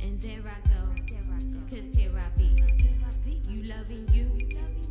And there I go, 'cause here I be. You loving you.